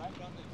right down there.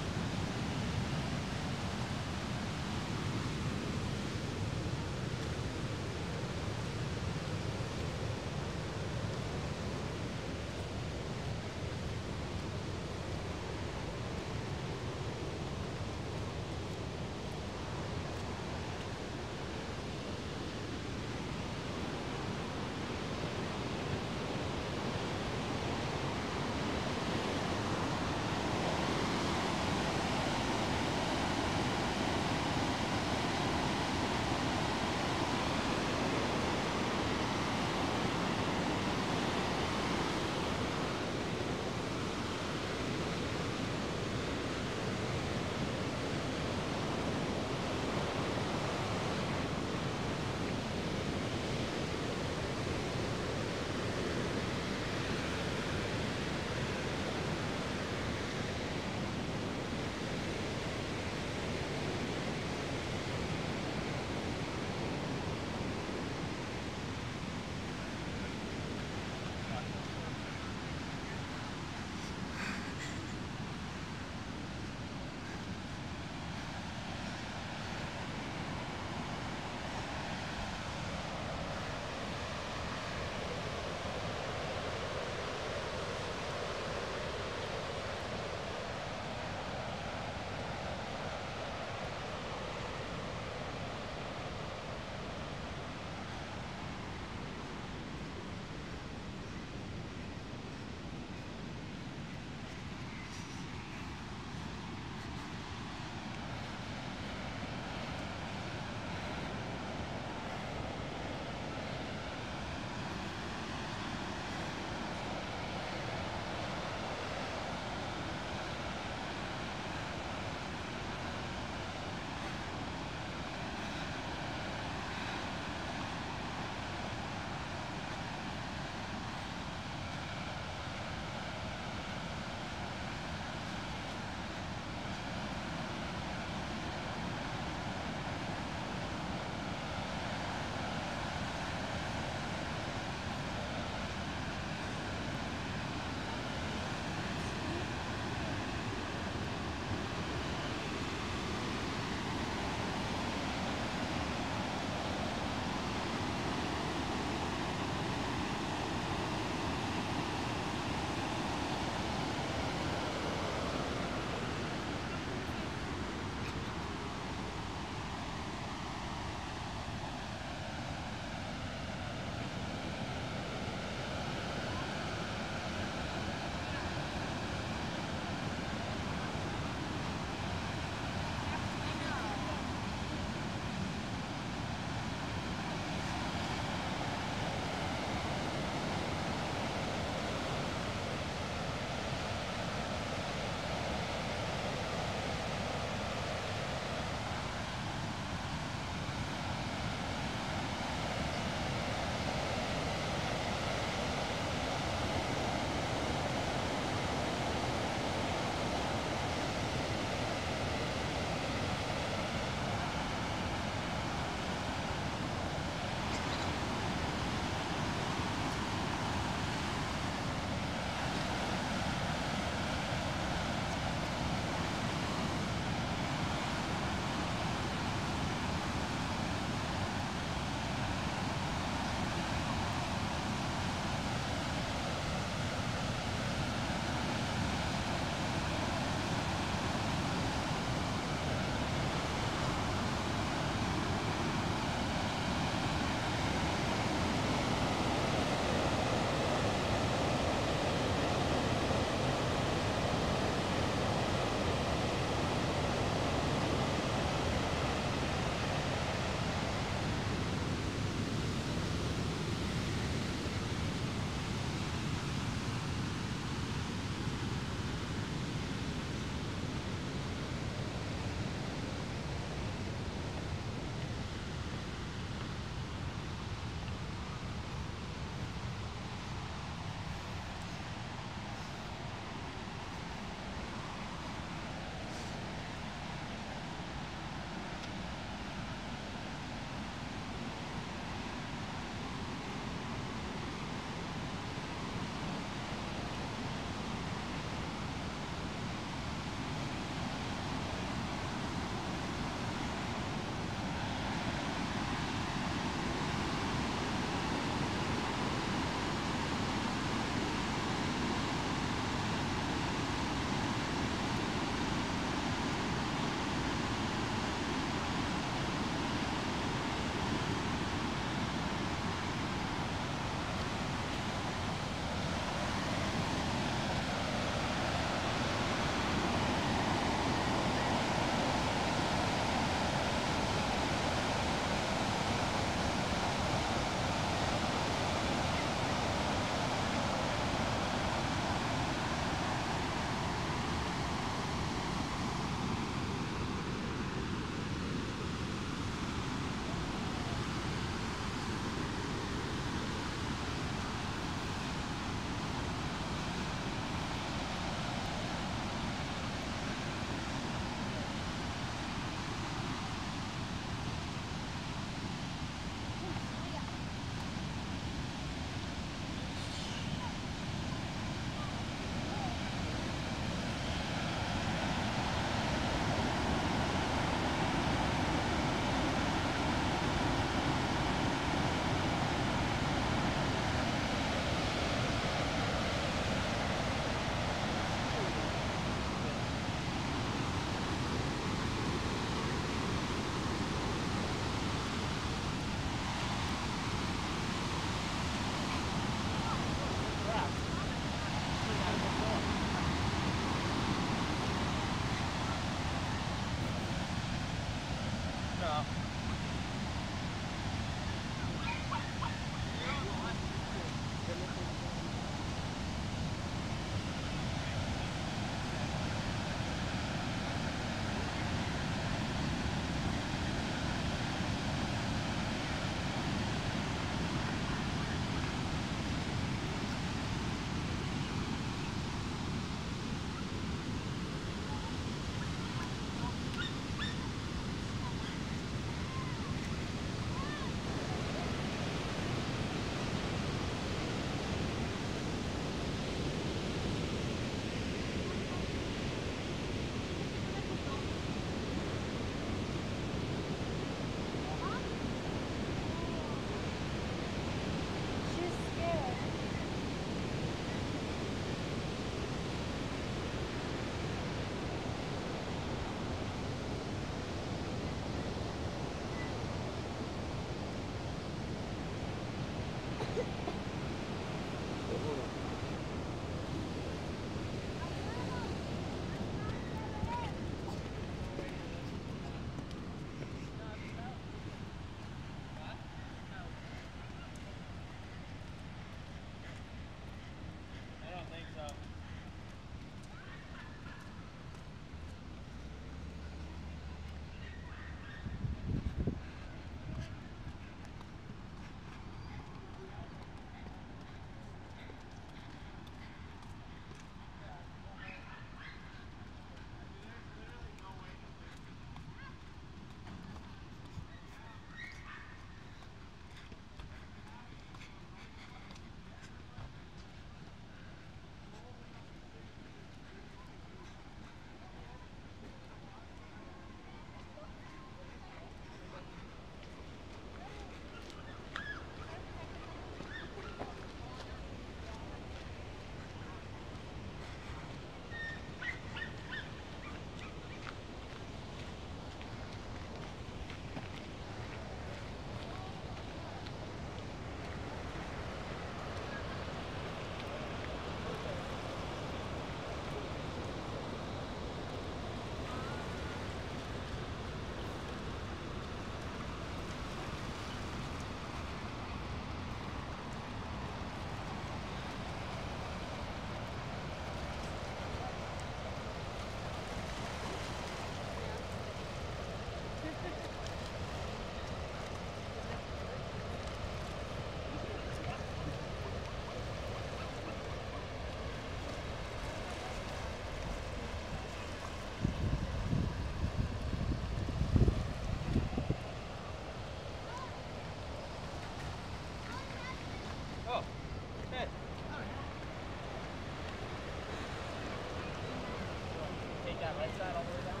side all the way down?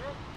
Yep.